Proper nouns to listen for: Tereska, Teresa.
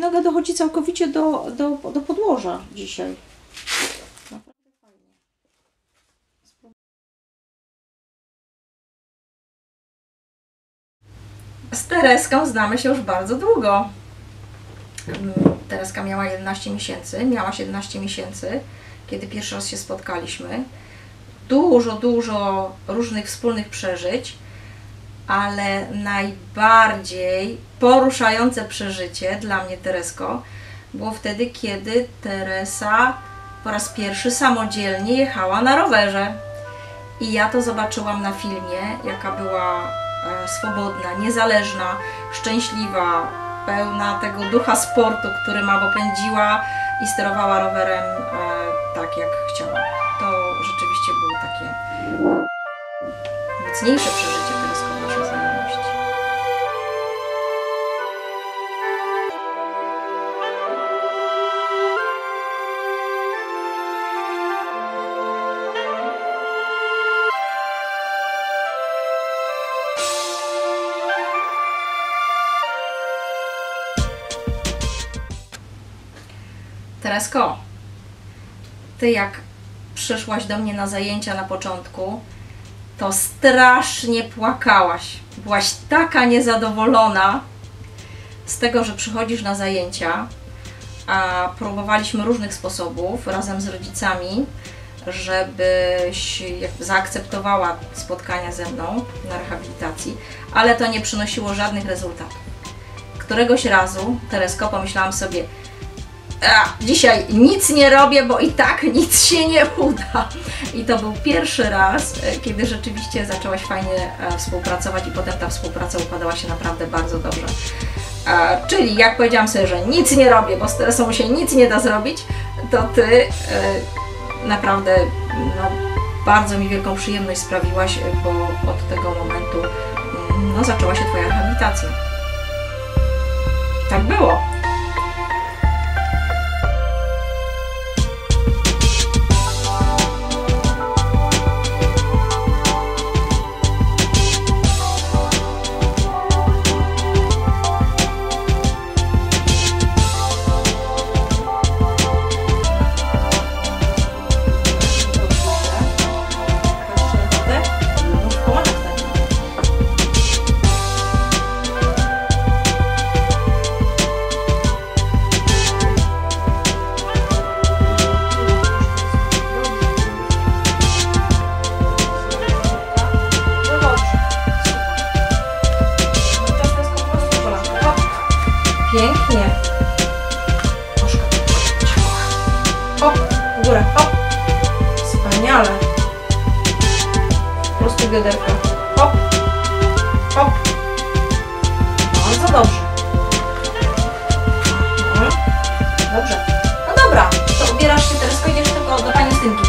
Noga dochodzi całkowicie do podłoża dzisiaj. Naprawdę fajnie. Z Tereską znamy się już bardzo długo. Tereska miała 11 miesięcy, miała 17 miesięcy, kiedy pierwszy raz się spotkaliśmy. Dużo różnych wspólnych przeżyć, ale najbardziej poruszające przeżycie dla mnie, Teresko, było wtedy, kiedy Teresa po raz pierwszy samodzielnie jechała na rowerze. I ja to zobaczyłam na filmie, jaka była swobodna, niezależna, szczęśliwa, pełna tego ducha sportu, który ma, bo pędziła i sterowała rowerem tak, jak chciała. To rzeczywiście było takie mocniejsze przeżycie teraz w naszej znajomości. Teresko, ty jak przyszłaś do mnie na zajęcia na początku, to strasznie płakałaś. Byłaś taka niezadowolona z tego, że przychodzisz na zajęcia, a próbowaliśmy różnych sposobów razem z rodzicami, żebyś jakby zaakceptowała spotkania ze mną na rehabilitacji, ale to nie przynosiło żadnych rezultatów. Któregoś razu, Teresko, pomyślałam sobie: dzisiaj nic nie robię, bo i tak nic się nie uda. I to był pierwszy raz, kiedy rzeczywiście zaczęłaś fajnie współpracować i potem ta współpraca układała się naprawdę bardzo dobrze. Czyli jak powiedziałam sobie, że nic nie robię, bo z Teresą się nic nie da zrobić, to ty naprawdę bardzo mi wielką przyjemność sprawiłaś, bo od tego momentu zaczęła się twoja rehabilitacja. Tak było. Pięknie. Troszkę. Hop, w górę, hop. Wspaniale. Po prostu bioderka. Hop, hop. Bardzo dobrze. Dobrze. No dobra, to ubierasz się teraz, idziesz tylko do pani Stynki.